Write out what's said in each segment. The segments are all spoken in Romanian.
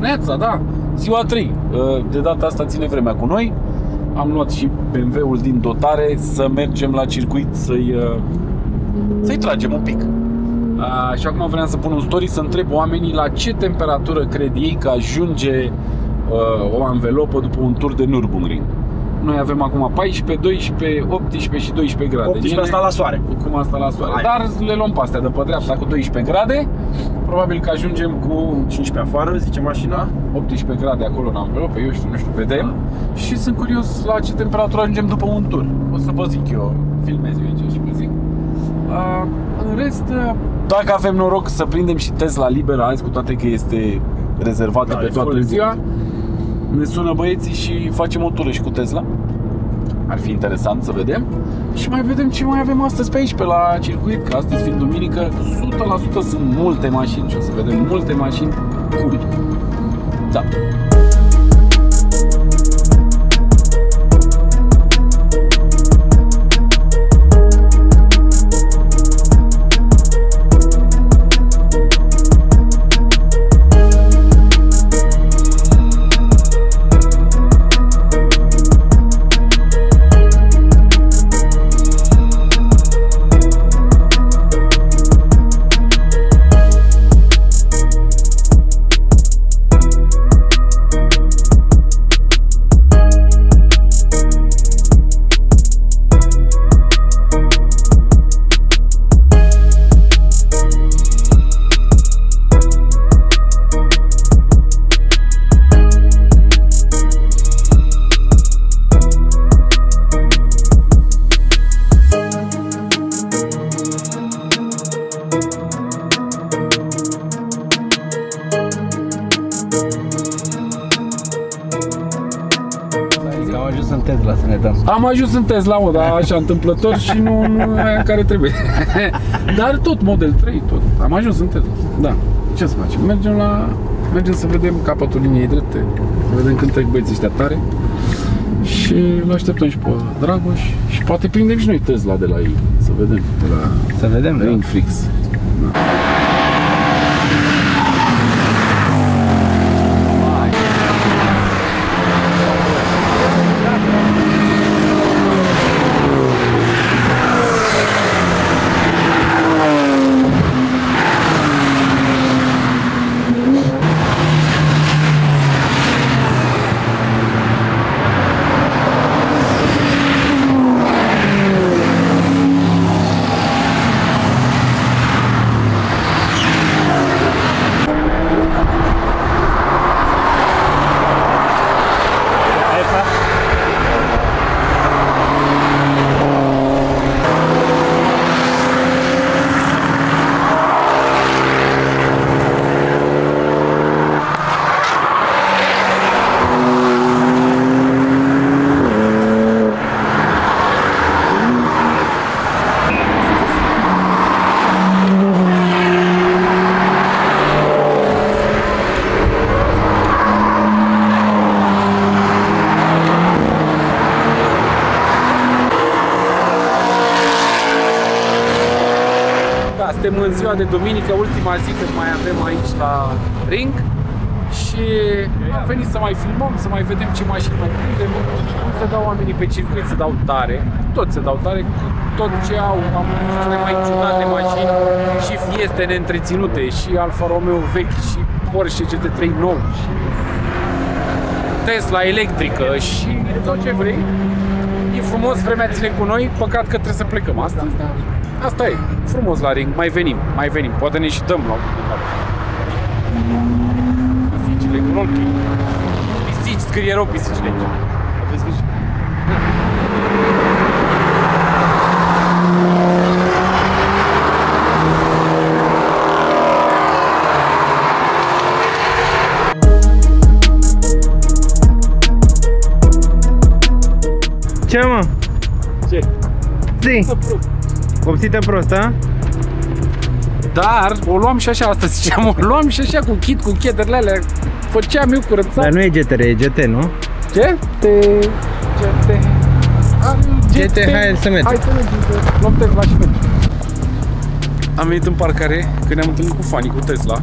Neața, da, ziua 3. De data asta ține vremea cu noi. Am luat și BMW-ul din dotare să mergem la circuit să-i tragem un pic. Și acum vreau să pun un story, să întreb oamenii la ce temperatură cred ei că ajunge o anvelopă după un tur de Nürburgring. Noi avem acum 14, 12, 18 și 12 grade. 18 asta la soare. Cum asta la soare. Hai. Dar le luăm pe astea de pe dreapta cu 12 grade. Probabil că ajungem cu 15 afară, zice mașina. 18 grade acolo în anvelopă, eu știu, nu știu, vedem. Da. Și sunt curios la ce temperatură ajungem după un tur. O să vă zic eu, filmez eu aici și vă zic. În rest, dacă avem noroc să prindem și Tesla liberă azi, cu toate că este rezervată, da, pe toată ziua. Ne sună băieții și facem o tură și cu Tesla. Ar fi interesant să vedem. Și mai vedem ce mai avem astăzi pe aici, pe la circuit. Că astăzi fiind duminică, 100% sunt multe mașini. Și o să vedem multe mașini cu... Da. Am ajuns în Tesla, mă, dar așa întâmplător și nu aia care trebuie. Dar tot Model 3, tot. Am ajuns în Tesla. Da. Ce să facem? Mergem să vedem capătul liniei drepte. Să vedem când trec băieții ăștia tare. Și îl așteptăm și pe Dragoș. Și poate prindem și noi Tesla de la ei. Să vedem. Să vedem, da. Ringflix. Da. Suntem în ziua de duminică, ultima zi când mai avem aici la Ring și am venit să mai filmăm, să mai vedem ce mașini mai prindem, cum se dau oamenii pe circuit, se dau tare, toți se dau tare cu tot ce au, am văzut cele mai ciudate mașini și fieste neîntreținute, și Alfa Romeo vechi, și Porsche GT3 nou, și Tesla electrică și tot ce vrei. E frumos, vremea ține cu noi, păcat că trebuie să plecăm astăzi. Asta e, frumos la Ring, mai venim, mai venim, poate ne și dăm la un moment dat. Pisicile cu rochii. Pisici, scrie rău pisicile aici. Aveți grijă? Ce, mă? Ce? Zi! Copțită prost, a? Dar o luam și așa, asta ziceam, o luam și așa cu kit, cu cheterile alea. Făceam eu curățat. Dar nu e GT-R, e GT, nu? Ce? GT, hai să mergem. Hai să mergem, luăm Tesla și mergem. Am venit în parcare, că ne-am întâlnit cu Fani, cu Tesla.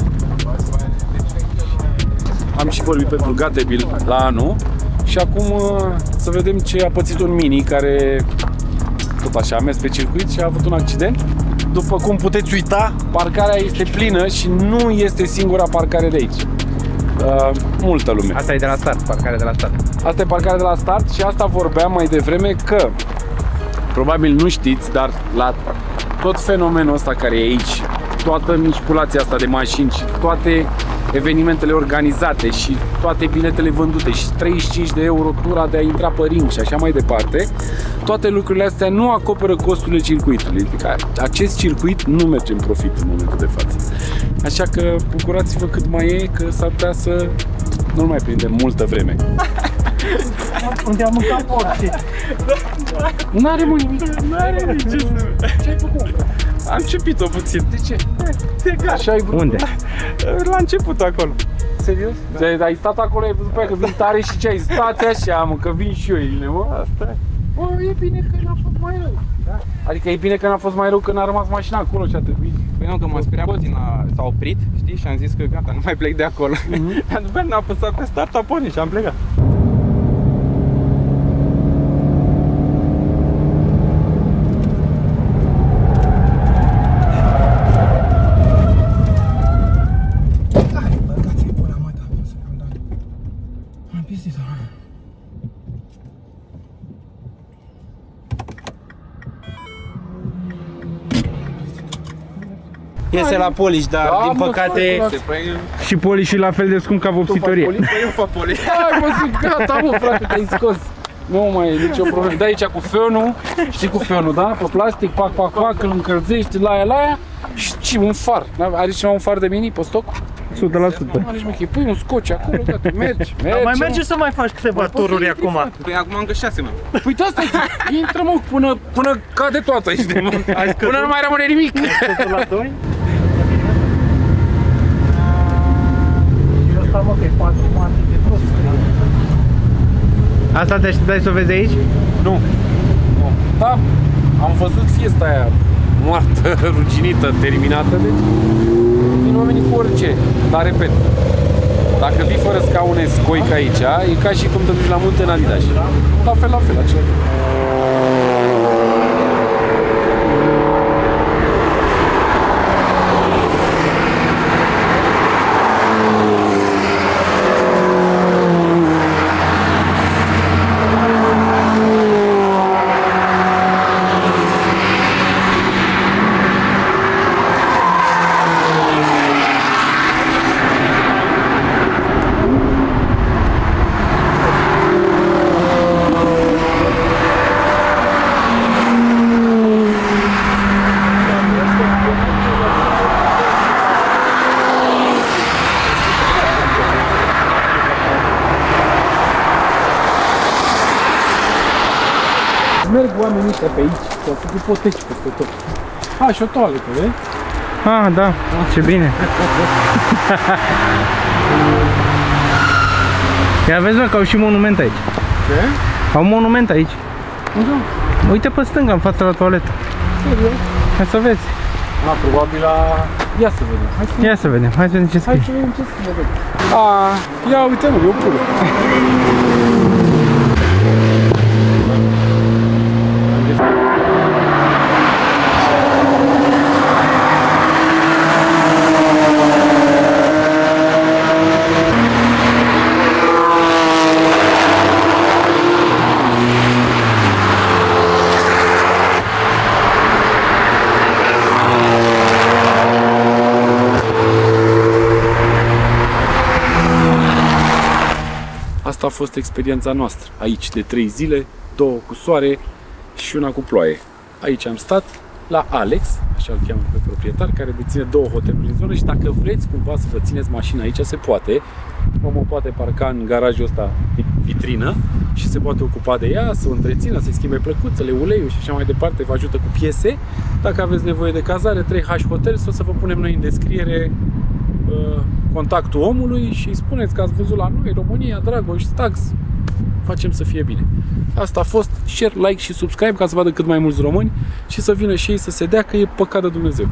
Am și vorbit pentru Gatebil la anul și acum să vedem ce a pățit un Mini care tot așa a mers pe circuit și a avut un accident. După cum puteți uita, parcarea este plină și nu este singura parcare de aici. Multă lume. Asta e de la start, parcarea de la start. Asta e parcarea de la start și asta vorbeam mai devreme că probabil nu știți, dar la tot fenomenul ăsta care e aici, toată mișculația asta de mașini și toate evenimentele organizate și toate biletele vândute și 35 de euro tura de a intra pe ring și așa mai departe, toate lucrurile astea nu acoperă costurile circuitului. Acest circuit nu merge în profit în momentul de față. Așa că bucurați-vă cât mai e, că s-ar putea să nu mai prindem multă vreme. Unde am mâncat porții. N-are nimic. N-are nimic. Ce ai făcut? Am început-o puțin. De ce? Așa ai vrut. Unde? La început acolo. Serios? Da. Ai stat acolo, ai văzut pe aia că vin tare și ce ai stat așa, mă, că vin și eu ele, mă. Asta e. E bine că n-a fost mai rău. Da. Adică e bine că n-a fost mai rău, că n-a rămas mașina acolo și a trebuit. Păi nu, că m-a speriat puțin, s-a oprit, știi, și am zis că gata, nu mai plec de acolo. Dar după n-a apăsat pe start, a pornit și am plecat. Iese la poliș, dar da, din păcate și polișul e la fel de scump ca vopsitorie. Tu fac poliș? Păi eu fac poliș. Hai mă, sunt gata mă frate, te-ai scos. Nu mai e nicio problemă. Dai aici cu fönul, știi cu fönul, da? Pe plastic, pac, pac, pac, îl încălzești, la aia și un far. Are cineva un far de Mini pe stoc? 100%. Pui un scoci acolo, gata, mergi. Dar mai merge să mai faci câteva tururi acum. Păi acum încă 6, mă. Păi de asta intră mă, până cade toată aici de mult. Până nu mai rămâne nimic. La 2? Asta te așteptai să o vezi aici? Nu. Da, am văzut fiesta aia moartă, ruginită, terminată, deci vin oamenii cu orice. Dar repet, dacă vii fără scaune scoic aici, e ca și cum te duci la munte în Adidas. La fel, același. Merg oamenii ăștia pe aici, s-au făcut poteci peste tot. A, și o toaletă, vezi? Ah, da, ce bine. Ia vezi, mă, că au și monument aici. Ce? Au monument aici. Da. Uite pe stânga, în fața la toaletă. Serios? Ia să vezi. Da, probabil la... Ia să vedem. Hai să vedem ce scrie. A, ia uite, mă, e o pulă. A fost experiența noastră, aici de 3 zile, 2 cu soare și una cu ploaie. Aici am stat la Alex, așa îl cheamă pe proprietar, care deține 2 hoteluri în zonă și dacă vreți cumva să vă țineți mașina aici, se poate. Omul poate parca în garajul ăsta vitrină și se poate ocupa de ea, să o întrețină, să-i schimbe plăcuțele, uleiul și așa mai departe, vă ajută cu piese. Dacă aveți nevoie de cazare, 3H Hotels, o să vă punem noi în descriere contactul omului și îi spuneți că ați văzut la noi, România, Dragoș, Stax, facem să fie bine. Asta a fost, share, like și subscribe ca să vadă cât mai mulți români și să vină și ei să se dea că e păcat de Dumnezeu.